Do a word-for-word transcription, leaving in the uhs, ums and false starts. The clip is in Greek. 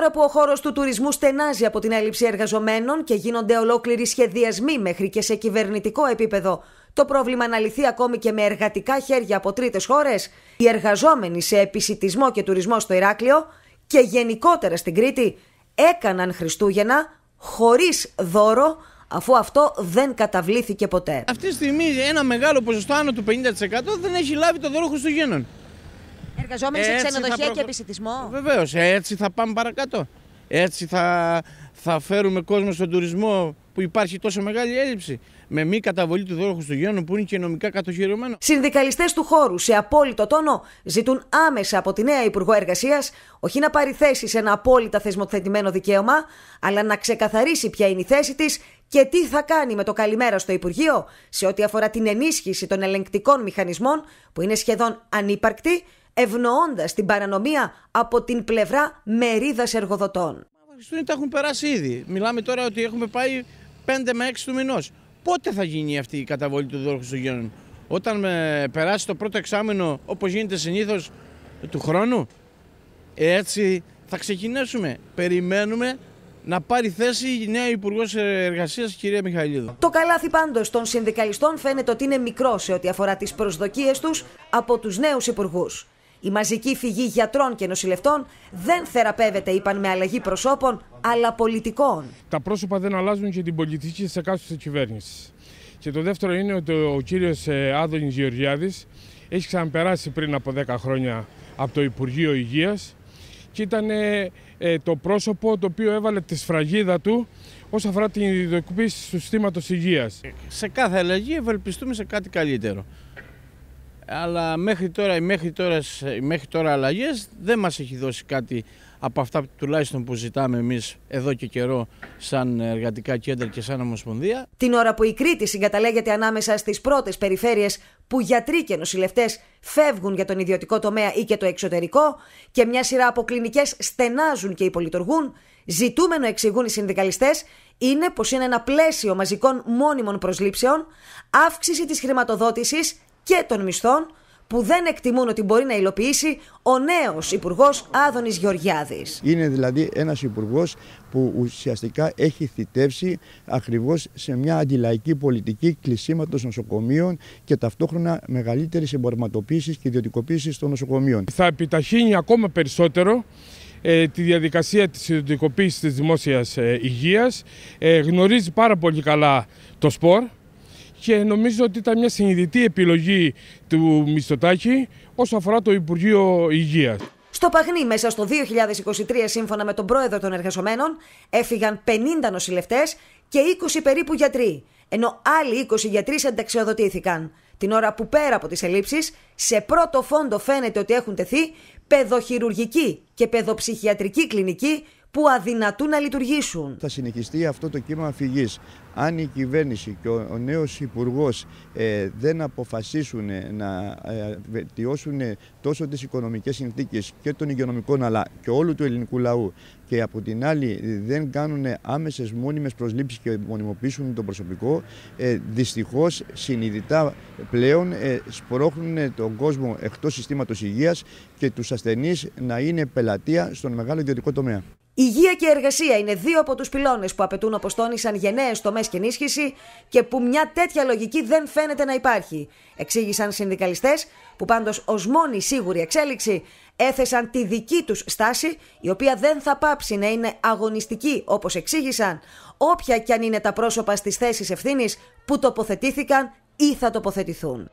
ώρα που ο χώρος του τουρισμού στενάζει από την έλλειψη εργαζομένων και γίνονται ολόκληροι σχεδιασμοί μέχρι και σε κυβερνητικό επίπεδο, το πρόβλημα να λυθεί ακόμη και με εργατικά χέρια από τρίτες χώρες, οι εργαζόμενοι σε επισιτισμό και τουρισμό στο Ηράκλειο και γενικότερα στην Κρήτη έκαναν Χριστούγεννα χωρίς δώρο, αφού αυτό δεν καταβλήθηκε ποτέ. Αυτή τη στιγμή ένα μεγάλο ποσοστό, άνω του πενήντα τοις εκατό, δεν έχει λάβει το δώρο Χριστουγέννων. Εργαζόμενοι σε ξενοδοχεία προ... και επισιτισμό. Βεβαίως, έτσι θα πάμε παρακάτω. Έτσι θα, θα φέρουμε κόσμο στον τουρισμό που υπάρχει τόσο μεγάλη έλλειψη. Με μη καταβολή του δώρου Χριστουγέννων που είναι και νομικά κατοχυρωμένο. Συνδικαλιστές του χώρου σε απόλυτο τόνο ζητούν άμεσα από τη νέα Υπουργό Εργασίας όχι να πάρει θέση σε ένα απόλυτα θεσμοθετημένο δικαίωμα, αλλά να ξεκαθαρίσει ποια είναι η θέση της και τι θα κάνει με το καλημέρα στο Υπουργείο σε ό,τι αφορά την ενίσχυση των ελεγκτικών μηχανισμών που είναι σχεδόν ανύπαρκτη, ευνοώντας την παρανομία από την πλευρά μερίδας εργοδοτών. Χριστούγεννα τα έχουν περάσει ήδη. Μιλάμε τώρα ότι έχουμε πάει πέντε με έξι του μηνός. Πότε θα γίνει αυτή η καταβολή του δώρου Χριστουγέννων? Όταν ε, περάσει το πρώτο εξάμηνο, όπως γίνεται συνήθως του χρόνου? Έτσι θα ξεκινήσουμε. Περιμένουμε να πάρει θέση η νέα Υπουργός Εργασίας, κυρία Μιχαλίδου. Το καλάθι πάντως των συνδικαλιστών φαίνεται ότι είναι μικρό σε ό,τι αφορά τις προσδοκίες τους από τους νέους υπουργούς. Η μαζική φυγή γιατρών και νοσηλευτών δεν θεραπεύεται, είπαν, με αλλαγή προσώπων, αλλά πολιτικών. Τα πρόσωπα δεν αλλάζουν και την πολιτική της εκάστοτε κυβέρνησης. Και το δεύτερο είναι ότι ο κύριος Άδωνης Γεωργιάδης έχει ξαναπεράσει πριν από δέκα χρόνια από το Υπουργείο Υγείας και ήταν το πρόσωπο το οποίο έβαλε τη σφραγίδα του όσον αφορά την ιδιωτικοποίηση του συστήματος υγείας. Σε κάθε αλλαγή ευελπιστούμε σε κάτι καλύτερο. Αλλά μέχρι τώρα, οι μέχρι τώρα, μέχρι τώρα αλλαγές δεν μας έχει δώσει κάτι από αυτά τουλάχιστον που ζητάμε εμείς εδώ και καιρό σαν εργατικά κέντρα και σαν ομοσπονδία. Την ώρα που η Κρήτη συγκαταλέγεται ανάμεσα στις πρώτες περιφέρειες που γιατροί και νοσηλευτές φεύγουν για τον ιδιωτικό τομέα ή και το εξωτερικό και μια σειρά από κλινικές στενάζουν και υπολειτουργούν, ζητούμενο, εξηγούν οι συνδικαλιστές, είναι πως είναι ένα πλαίσιο μαζικών μόνιμων προσλήψεων, αύξηση της χρηματοδότησης και των μισθών που δεν εκτιμούν ότι μπορεί να υλοποιήσει ο νέος υπουργός Άδωνης Γεωργιάδης. Είναι δηλαδή ένας υπουργός που ουσιαστικά έχει θητεύσει ακριβώς σε μια αντιλαϊκή πολιτική κλεισίματος νοσοκομείων και ταυτόχρονα μεγαλύτερης εμπορματοποίησης και ιδιωτικοποίησης των νοσοκομείων. Θα επιταχύνει ακόμα περισσότερο ε, τη διαδικασία της ιδιωτικοποίησης της δημόσιας ε, υγείας. Ε, γνωρίζει πάρα πολύ καλά το σπορ. Και νομίζω ότι ήταν μια συνειδητή επιλογή του Μητσοτάκη όσον αφορά το Υπουργείο Υγείας. Στο Παγνή, μέσα στο δύο χιλιάδες είκοσι τρία, σύμφωνα με τον πρόεδρο των εργαζομένων, έφυγαν πενήντα νοσηλευτές και είκοσι περίπου γιατροί, ενώ άλλοι είκοσι γιατροί συνταξιοδοτήθηκαν. Την ώρα που πέρα από τις ελλείψεις, σε πρώτο φόντο φαίνεται ότι έχουν τεθεί παιδοχειρουργική και παιδοψυχιατρική κλινική που αδυνατούν να λειτουργήσουν. Θα συνεχιστεί αυτό το κύμα αφηγής. Αν η κυβέρνηση και ο νέος υπουργός ε, δεν αποφασίσουν να ε, βελτιώσουν τόσο τις οικονομικές συνθήκες και των υγειονομικών αλλά και όλου του ελληνικού λαού και από την άλλη δεν κάνουν άμεσες μόνιμες προσλήψεις και μονιμοποιήσουν το προσωπικό, ε, δυστυχώς συνειδητά πλέον ε, σπρώχνουν τον κόσμο εκτός συστήματος υγείας και τους ασθενείς να είναι πελατεία στον μεγάλο ιδιωτικό τομέα. Υγεία και εργασία είναι δύο από τους πυλώνες που απαιτούν, όπως τόνισαν, γενναίες τομές και ενίσχυση και που μια τέτοια λογική δεν φαίνεται να υπάρχει, εξήγησαν συνδικαλιστές που πάντως ως μόνη σίγουρη εξέλιξη έθεσαν τη δική τους στάση, η οποία δεν θα πάψει να είναι αγωνιστική, όπως εξήγησαν, όποια κι αν είναι τα πρόσωπα στις θέσεις ευθύνης που τοποθετήθηκαν ή θα τοποθετηθούν.